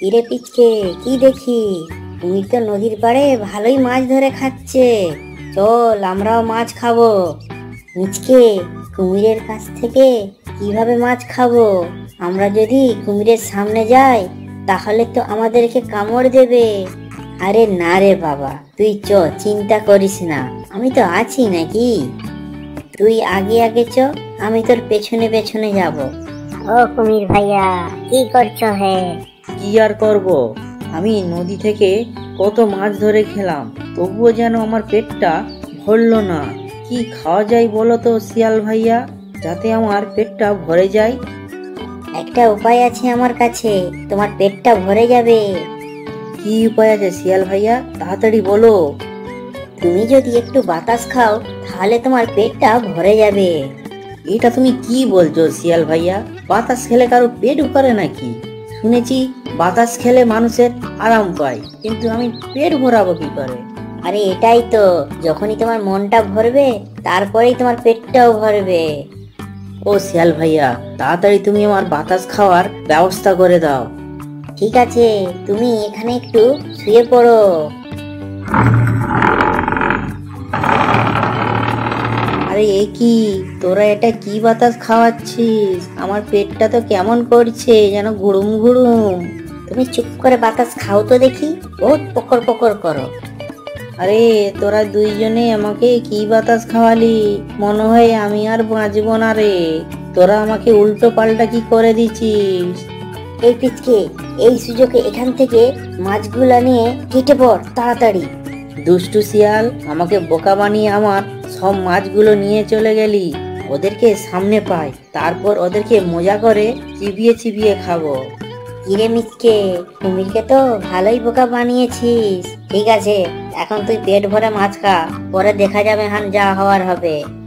কিরে পিচকে কি দেখি, তুই তো নদীর পাড়ে ভালোই মাছ ধরে খাচ্ছে, চল আমরাও মাছ খাবো। মিচকে, কুমিরের কাছ থেকে কিভাবে মাছ খাবো? আমরা যদি কুমিরের সামনে যাই তাহলে তো আমাদেরকে কামড় দেবে। আরে না রে বাবা, তুই চ, চিন্তা করিস না, আমি তো আছি নাকি। তুই আগে আগে চ, আমি তোর পেছনে পেছনে যাব। ও কুমির ভাইয়া, কি করছো হে? কি আর করব, আমি নদী থেকে কত মাছ ধরে খেলাম, তবুও যেন আমার পেটটা ভরলো না। কি খাওয়া যায় বলো তো শিয়াল ভাইয়া, যাতে আমার পেটটা ভরে যায়? একটা উপায় আছে আমার কাছে, তোমার পেটটা ভরে যাবে। কি উপায় আছে শিয়াল ভাইয়া, তাড়াতাড়ি বলো। তুমি যদি একটু বাতাস খাও তাহলে তোমার পেটটা ভরে যাবে। এটা তুমি কি বলছো শিয়াল ভাইয়া, বাতাস খেলে কারো পেট ভরে নাকি? শুনেছি বাতাস খেলে মানুষের আরাম পায়, কিন্তু আমি পেট ভরাবো কি করে? আরে এটাই তো, যখনই তোমার মনটা ভরবে তারপরেই তোমার পেটটাও ভরবে। ও শিয়াল ভাইয়া, তাড়াতাড়ি তুমি আমার বাতাস খাওয়ার ব্যবস্থা করে দাও। ঠিক আছে, তুমি এখানে একটু শুয়ে পড়ো। আরে এ কি, তোরা এটা কি বাতাস খাওয়াচ্ছিস? আমার পেটটা তো কেমন করছে যেন, গুড়ুম গুড়ুম। তুমি চুপ করে বাতাস খাও তো দেখি, বহুত পকর পকর করো। আরে তোরা দুইজনে আমাকে কি বাতাস খাওয়ালি, মনে হয় আমি আর বাঁচবো না রে, তোরা আমাকে উল্টো পাল্টা কি করে দিছিস। এই পিচকে, এই সুযোগে এখান থেকে মাছগুলা নিয়ে কেটে পড় তাড়াতাড়ি। দুষ্টু শিয়াল, আমাকে বোকা বানিয়ে আমার সব মাছগুলো নিয়ে চলে গেলি। ওদেরকে সামনে পাই, তারপর ওদেরকে মজা করে চিবিয়ে চিবিয়ে খাবো। কিরে মিচকে, কুমিরকে তো ভালোই বোকা বানিয়েছিস। ঠিক আছে, এখন তুই পেট ভরে মাছ খা, পরে দেখা যাবে হান যা হওয়ার হবে।